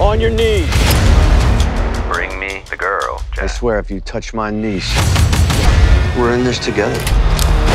On your knees. Bring me the girl, Jack. I swear, if you touch my niece, we're in this together.